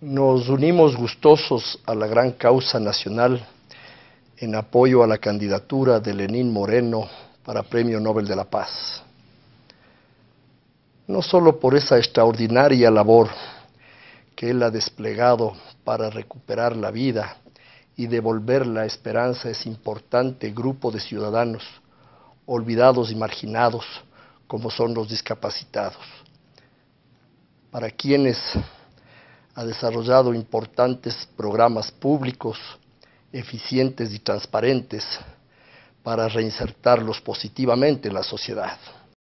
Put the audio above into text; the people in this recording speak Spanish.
Nos unimos gustosos a la gran causa nacional en apoyo a la candidatura de Lenín Moreno para Premio Nobel de la Paz. No solo por esa extraordinaria labor que él ha desplegado para recuperar la vida y devolver la esperanza a ese importante grupo de ciudadanos olvidados y marginados como son los discapacitados, para quienes ha desarrollado importantes programas públicos, eficientes y transparentes para reinsertarlos positivamente en la sociedad.